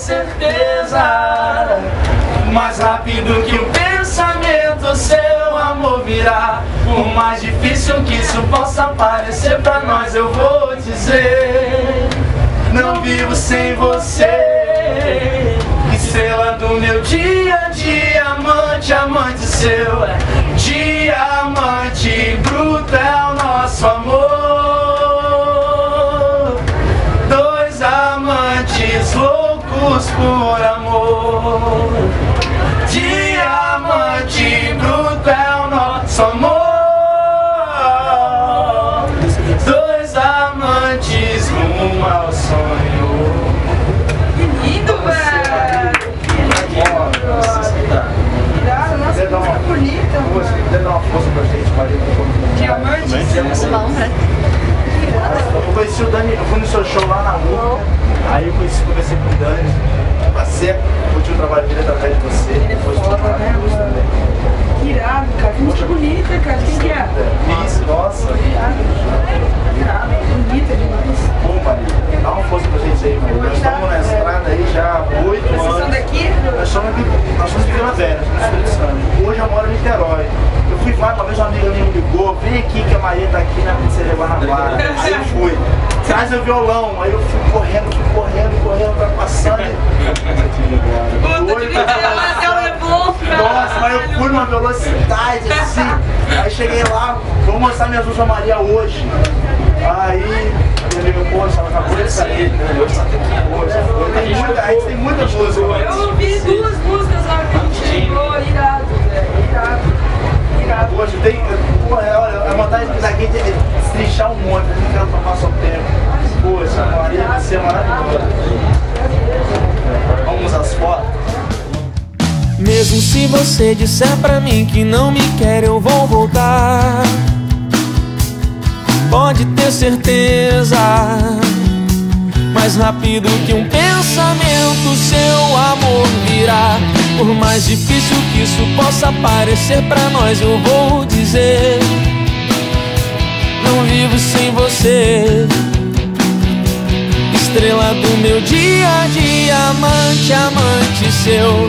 certeza, mais rápido que o pensamento, seu amor virá. Por mais difícil que isso possa parecer pra nós, eu vou dizer: não vivo sem você. Estrela do meu dia, diamante, amante seu. Diamante bruto é o nosso amor. Dois amantes loucos por amor. Diamante bruto é o nosso amor. Dois amantes rumo ao sonho. Eu conheci o Dani, eu fui no seu show lá na rua, aí eu comecei com o Dani, passei, curti o trabalho dele através de você, depois de trabalhar na luz também. Irado, cara, muito bonita, cara, quem que é? Isso, nossa, irado, bonita demais. Pô, Maria, dá uma força pra gente aí, Maria. Nós estamos na estrada aí já há 8 anos. Vocês são daqui? Nós somos de Vila Velha, no Espírito Santo. Hoje eu moro em Niterói. Eu fui lá, talvez uma amiga minha me ligou, vem aqui que a Maria tá aqui na pizzeria Guanabara. Aí eu fui, traz o violão, aí eu fui correndo, pra passando. Nossa, mas eu fui numa velocidade assim. Aí cheguei lá, vou mostrar minhas luzes a Maria hoje. Aí, eu digo, poxa, ela acabou de sair, né? Tem muita música. Eu ouvi 2 músicas lá que a gente chegou, irado, velho. Irado. Poxa, tem. Porra, é vontade daqui de trinchar um monte, eu não quero tomar só tempo. Poxa, Maria vai ser maravilhosa. Vamos às fotos. Mesmo se você disser pra mim que não me quer, eu vou voltar. Pode ter certeza, mais rápido que um pensamento, seu amor virá. Por mais difícil que isso possa parecer pra nós, eu vou dizer: não vivo sem você. Estrela do meu dia, diamante, amante seu.